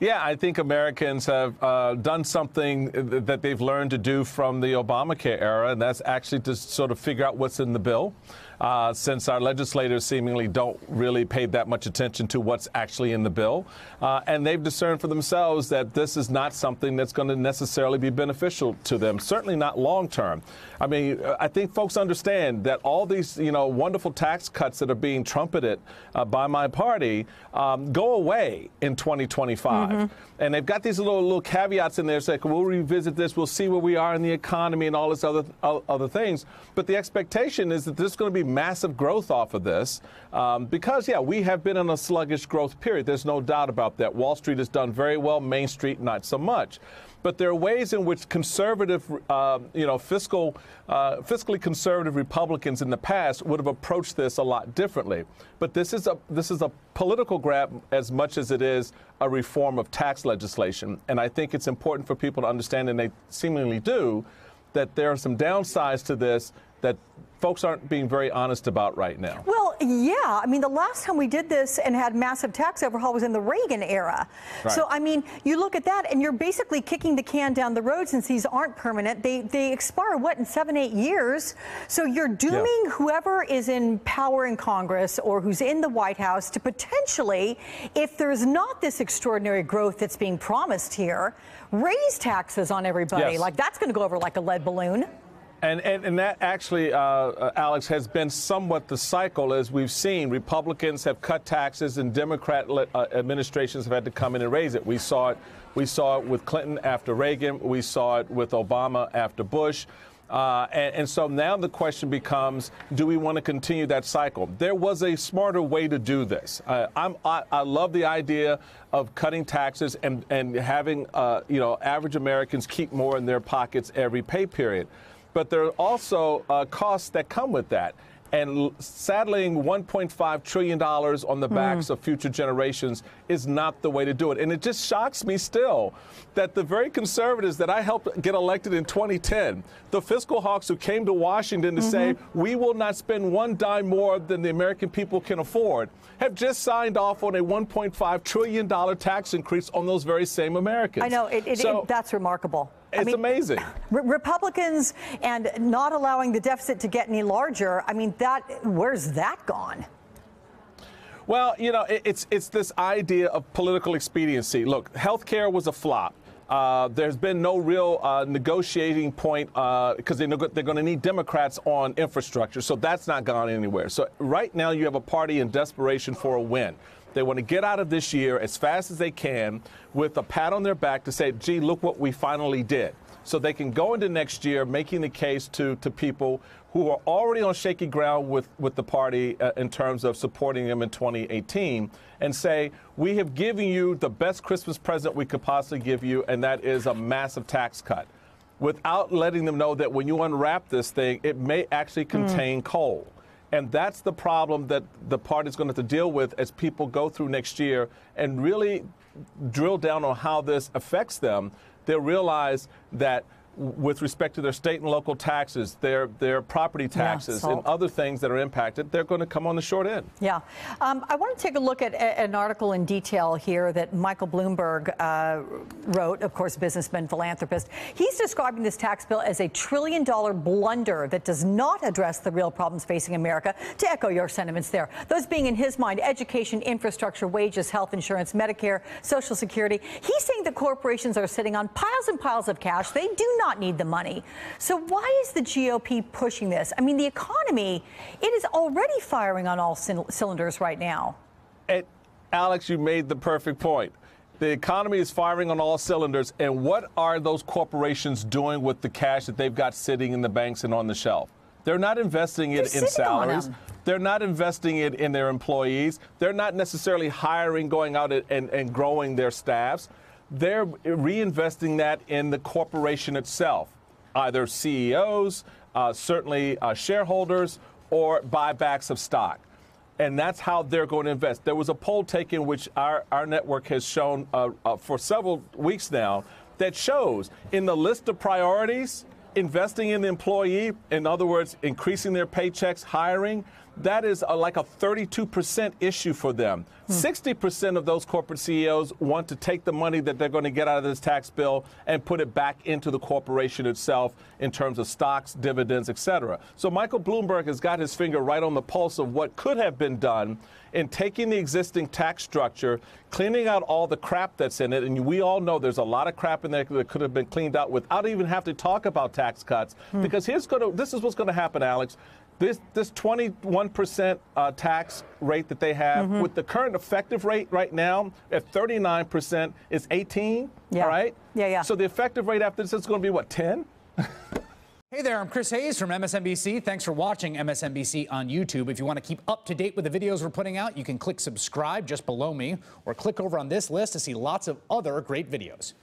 Yeah, I think Americans have done something that they've learned to do from the Obamacare era, and that's actually to sort of figure out what's in the bill, since our legislators seemingly don't really pay that much attention to what's actually in the bill. And they've discerned for themselves that this is not something that's going to necessarily be beneficial to them, certainly not long term. I mean, I think folks understand that all these, wonderful tax cuts that are being trumpeted by my party go away in 2025. Mm-hmm. And they've got these little caveats in there saying, we'll revisit this, we'll see where we are in the economy and all this other things. But the expectation is that there's going to be massive growth off of this because, yeah, we have been in a sluggish growth period. There's no doubt about that. Wall Street has done very well. Main Street, not so much. But there are ways in which conservative, fiscally conservative Republicans in the past would have approached this a lot differently. But this is a political grab as much as it is a reform of tax legislation. And I think it's important for people to understand, and they seemingly do, that there are some downsides to this that folks aren't being very honest about right now. Well, yeah. I mean, the last time we did this and had massive tax overhaul was in the Reagan era. Right. So, I mean, you look at that and you're basically kicking the can down the road since these aren't permanent. They expire, what, in 7, 8 years? So you're dooming whoever is in power in Congress or who's in the White House to potentially, if there's not this extraordinary growth that's being promised here, raise taxes on everybody. Yes. Like, that's going to go over like a lead balloon. And that actually, Alex, has been somewhat the cycle. As we've seen, Republicans have cut taxes and Democrat administrations have had to come in and raise it. We saw it with Clinton after Reagan. We saw it with Obama after Bush. And so now the question becomes, do we want to continue that cycle? There was a smarter way to do this. I love the idea of cutting taxes and having, average Americans keep more in their pockets every pay period. But there are also costs that come with that. And saddling $1.5 trillion on the backs of future generations is not the way to do it. And it just shocks me still that the very conservatives that I helped get elected in 2010, the fiscal hawks who came to Washington to say, we will not spend one dime more than the American people can afford, have just signed off on a $1.5 trillion tax increase on those very same Americans. I know. That's remarkable. It's amazing. Republicans and not allowing the deficit to get any larger. I mean, where's that gone? Well, it's this idea of political expediency. Look, health care was a flop. There's been no real negotiating point because they're going to need Democrats on infrastructure. So that's not gone anywhere. So right now you have a party in desperation for a win. They want to get out of this year as fast as they can with a pat on their back to say, gee, look what we finally did. So they can go into next year making the case to people who are already on shaky ground with the party in terms of supporting them in 2018 and say, we have given you the best Christmas present we could possibly give you, and that is a massive tax cut, without letting them know that when you unwrap this thing, it may actually contain coal. And that's the problem that the party's going to have to deal with as people go through next year and really drill down on how this affects them. They'll realize that with respect to their state and local taxes, their property taxes and other things that are impacted, they're going to come on the short end. Yeah. I want to take a look at an article in detail here that Michael Bloomberg wrote, of course, businessman, philanthropist. He's describing this tax bill as a trillion-dollar blunder that does not address the real problems facing America, to echo your sentiments there. Those being, in his mind, education, infrastructure, wages, health insurance, Medicare, Social Security. He's saying the corporations are sitting on piles and piles of cash. They do not need the money. So why is the GOP pushing this? I mean, the economy, it is already firing on all cylinders right now. Alex, you made the perfect point. The economy is firing on all cylinders, and what are those corporations doing with the cash that they've got sitting in the banks and on the shelf? They're not investing it in salaries. They're not investing it in their employees. They're not necessarily hiring, going out and growing their staffs. They're reinvesting that in the corporation itself, either CEOs, certainly shareholders, or buybacks of stock. And that's how they're going to invest. There was a poll taken, which our network has shown for several weeks now, that shows in the list of priorities, investing in the employee, in other words, increasing their paychecks, hiring, that is like a 32% issue for them. 60% of those corporate CEOs want to take the money that they're going to get out of this tax bill and put it back into the corporation itself in terms of stocks, dividends, et cetera. So Michael Bloomberg has got his finger right on the pulse of what could have been done in taking the existing tax structure, cleaning out all the crap that's in it. And we all know there's a lot of crap in there that could have been cleaned out without even having to talk about tax cuts. Because this is what's going to happen, Alex. This 21% tax rate that they have with the current effective rate right now at 39% is 18, all right? Yeah. So the effective rate after this is going to be, what, 10? Hey there, I'm Chris Hayes from MSNBC. Thanks for watching MSNBC on YouTube. If you want to keep up to date with the videos we're putting out, you can click subscribe just below me or click over on this list to see lots of other great videos.